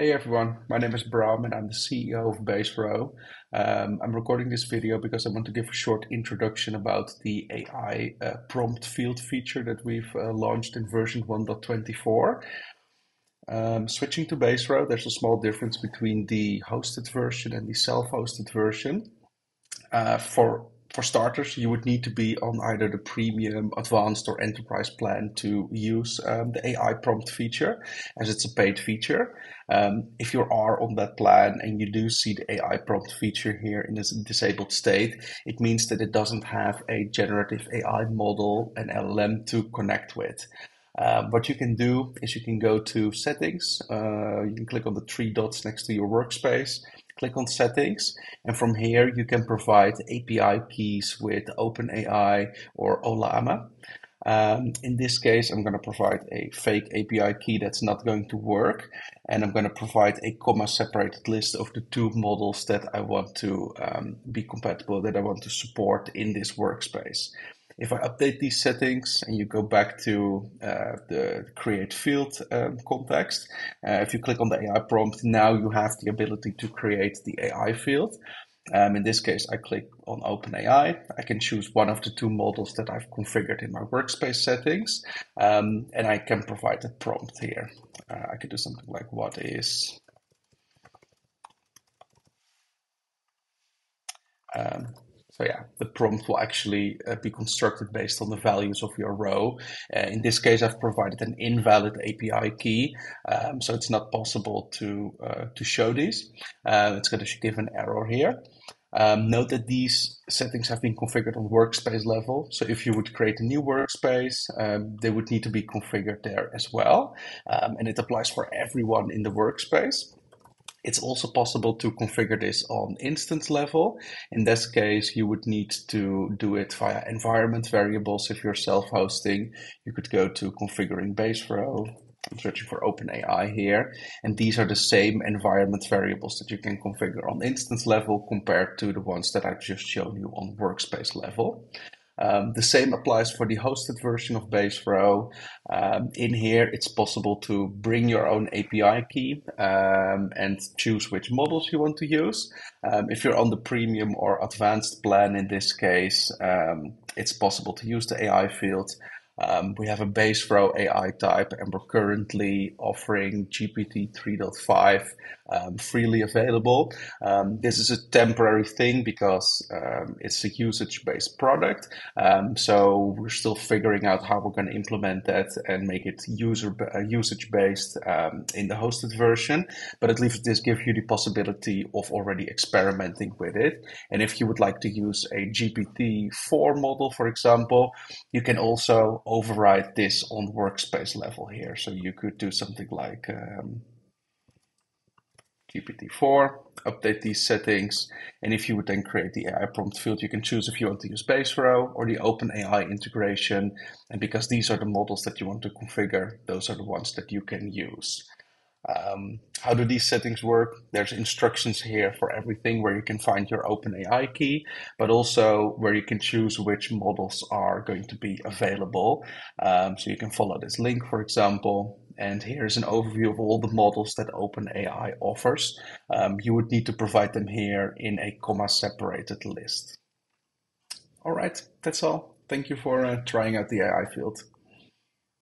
Hey everyone, my name is Bram and I'm the CEO of Base.Row. I'm recording this video because I want to give a short introduction about the AI prompt field feature that we've launched in version 1.24. Switching to Base.Row, there's a small difference between the hosted version and the self-hosted version. For starters, you would need to be on either the premium, advanced or enterprise plan to use the AI prompt feature, as it's a paid feature. If you are on that plan and you do see the AI prompt feature here in this disabled state, it means that it doesn't have a generative AI model, an LLM, to connect with. What you can do is you can go to settings, you can click on the three dots next to your workspace, click on settings, and from here you can provide API keys with OpenAI or Ollama. In this case, I'm going to provide a fake API key that's not going to work, and I'm going to provide a comma-separated list of the two models that I want to be compatible, that I want to support in this workspace. If I update these settings and you go back to the create field context, if you click on the AI prompt, now you have the ability to create the AI field. In this case, I click on OpenAI. I can choose one of the two models that I've configured in my workspace settings, and I can provide a prompt here. I could do something like, what is So yeah, the prompt will actually be constructed based on the values of your row. In this case, I've provided an invalid API key, so it's not possible to show these. It's going to give an error here. Note that these settings have been configured on workspace level. So if you would create a new workspace, they would need to be configured there as well. And it applies for everyone in the workspace. It's also possible to configure this on instance level. In this case, you would need to do it via environment variables. If you're self-hosting, you could go to configuring Base.Row. I'm searching for OpenAI here. And these are the same environment variables that you can configure on instance level compared to the ones that I've just shown you on workspace level. The same applies for the hosted version of Base.Row. In here, it's possible to bring your own API key and choose which models you want to use. If you're on the premium or advanced plan, in this case, it's possible to use the AI field. We have a Base.Row AI type, and we're currently offering GPT-3.5 freely available. This is a temporary thing because it's a usage-based product. So we're still figuring out how we're going to implement that and make it usage-based in the hosted version. But at least this gives you the possibility of already experimenting with it. And if you would like to use a GPT-4 model, for example, you can also override this on workspace level here. So you could do something like GPT-4, update these settings, and if you would then create the AI prompt field, you can choose if you want to use Base.Row or the OpenAI integration, and because these are the models that you want to configure, those are the ones that you can use. How do these settings work? There's instructions here for everything where you can find your OpenAI key, but also where you can choose which models are going to be available. So you can follow this link, for example. And here's an overview of all the models that OpenAI offers. You would need to provide them here in a comma-separated list. All right, that's all. Thank you for trying out the AI field.